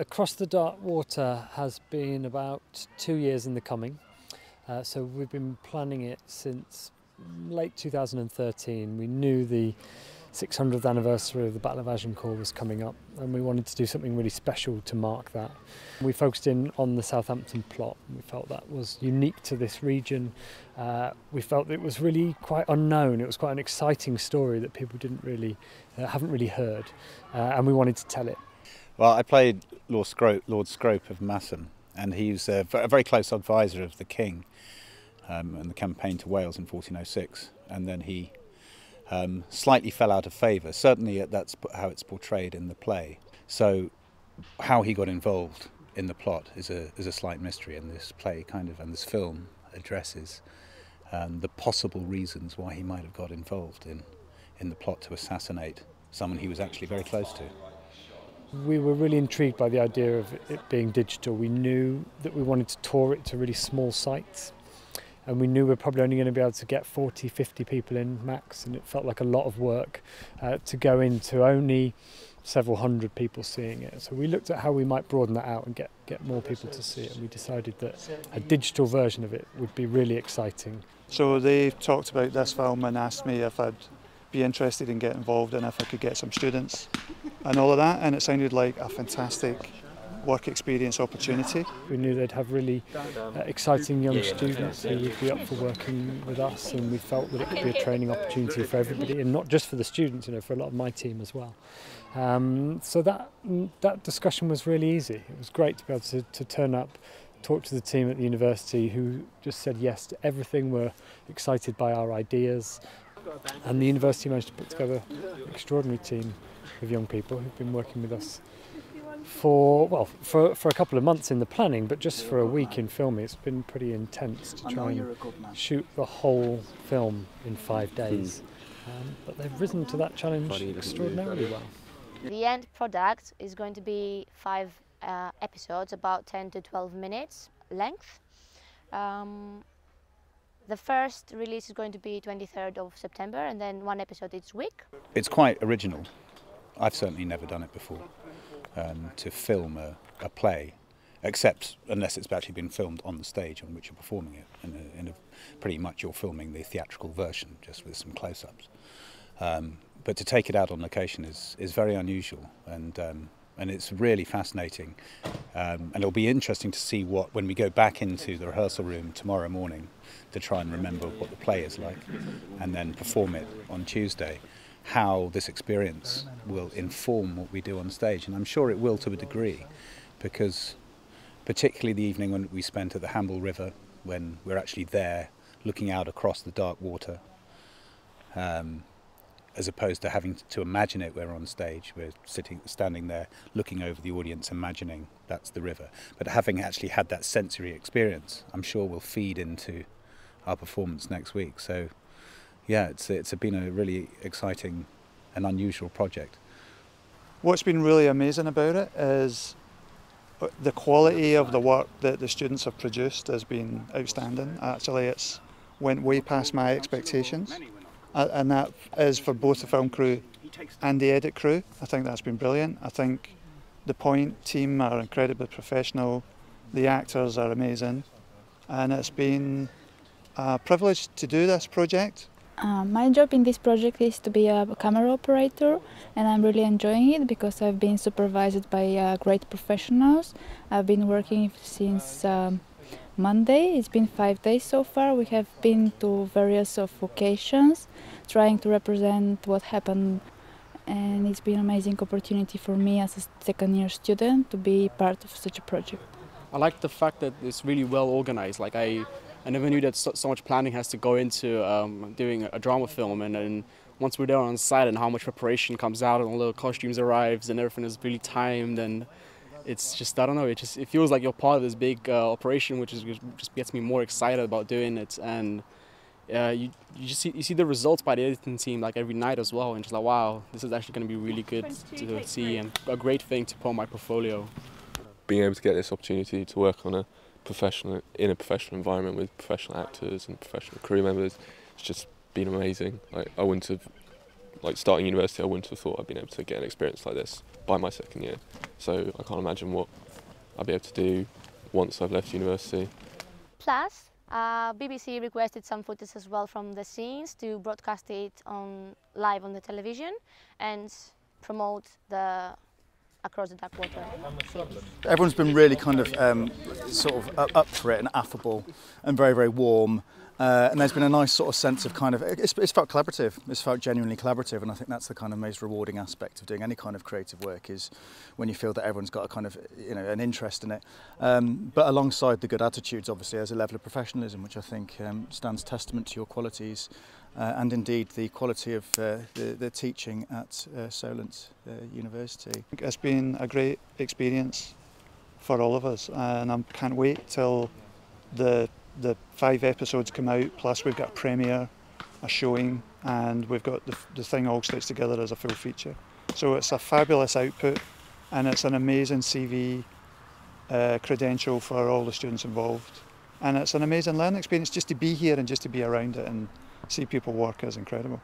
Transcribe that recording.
Across the Dark Water has been about 2 years in the coming. So we've been planning it since late 2013. We knew the 600th anniversary of the Battle of Agincourt was coming up, and we wanted to do something really special to mark that. We focused in on the Southampton plot. We felt that was unique to this region. We felt it was really quite unknown. It was quite an exciting story that people haven't really heard, and we wanted to tell it. Well, I played Lord Scrope of Masson, and he was a very close advisor of the king in the campaign to Wales in 1406, and then he slightly fell out of favour, certainly that's how it's portrayed in the play. So how he got involved in the plot is a slight mystery, and this play and this film addresses the possible reasons why he might have got involved in the plot to assassinate someone he was actually very close to. We were really intrigued by the idea of it being digital. We knew that we wanted to tour it to really small sites, and we knew we were probably only going to be able to get 40, 50 people in max, and it felt like a lot of work to go into only several hundred people seeing it. So we looked at how we might broaden that out and get more people to see it, and we decided that a digital version of it would be really exciting. So they talked about this film and asked me if I'd be interested in getting involved and if I could get some students and all of that, and it sounded like a fantastic work experience opportunity. We knew they'd have really exciting young students who would be up for working with us, and we felt that it could be a training opportunity for everybody, and not just for the students, for a lot of my team as well. So that discussion was really easy. It was great to be able to turn up, talk to the team at the university, who just said yes to everything, were excited by our ideas, and the university managed to put together an extraordinary team of young people who've been working with us for a couple of months in the planning, but just for a week in filming. It's been pretty intense to try and shoot the whole film in 5 days. But they've risen to that challenge extraordinarily well. The end product is going to be 5 episodes, about 10 to 12 minutes length. The first release is going to be 23rd of September, and then 1 episode each week. It's quite original. I've certainly never done it before, to film a play, unless it's actually been filmed on the stage on which you're performing it. Pretty much you're filming the theatrical version, just with some close-ups. But to take it out on location is very unusual, and it's really fascinating. And it'll be interesting to see when we go back into the rehearsal room tomorrow morning to try and remember what the play is like, and then perform it on Tuesday, how this experience will inform what we do on stage. And I'm sure it will to a degree, because particularly the evening when we spent at the Hamble River, when we're actually there looking out across the dark water, as opposed to having to imagine it, we're on stage, we're standing there looking over the audience, imagining that's the river. But having actually had that sensory experience, I'm sure will feed into our performance next week. So yeah, it's been a really exciting and unusual project. What's been really amazing about it is the quality of the work that the students have produced has been outstanding. Actually, it's went way past my expectations, and that is for both the film crew and the edit crew. I think that's been brilliant. I think the Point team are incredibly professional, the actors are amazing, and it's been a privilege to do this project. My job in this project is to be a camera operator, and I'm really enjoying it because I've been supervised by great professionals. I've been working since Monday. It's been 5 days so far. We have been to various locations trying to represent what happened, and it's been an amazing opportunity for me as a second-year student to be part of such a project. I like the fact that it's really well organized. Like I never knew that so much planning has to go into doing a drama film, and once we're there on site and how much preparation comes out and all the costumes arrives and everything is really timed, and it's just, I don't know, it feels like you're part of this big operation, which just gets me more excited about doing it. And you see the results by the editing team like every night as well, and just like, wow, this is actually going to be really good to see and a great thing to put on my portfolio. Being able to get this opportunity to work on in a professional environment with professional actors and professional crew members, it's just been amazing. Like, I wouldn't have like starting university, I wouldn't have thought I'd been able to get an experience like this by my second year. So I can't imagine what I'd be able to do once I've left university. Plus, BBC requested some footage as well from the scenes to broadcast it on live on the television and promote the Across the Dark Water. Everyone's been really kind of up for it and affable and very, very warm. And there's been a nice sort of sense of kind of, it's felt collaborative, it's felt genuinely collaborative, and I think that's the kind of most rewarding aspect of doing any kind of creative work, is when you feel that everyone's got a kind of, you know, an interest in it. But alongside the good attitudes, obviously, there's a level of professionalism, which I think stands testament to your qualities and indeed the quality of the teaching at Solent University. It's been a great experience for all of us, and I can't wait till the 5 episodes come out, plus we've got a premiere, a showing, and we've got the thing all stitched together as a full feature. So it's a fabulous output, and it's an amazing CV credential for all the students involved. And it's an amazing learning experience. Just to be here and just to be around it and see people work is incredible.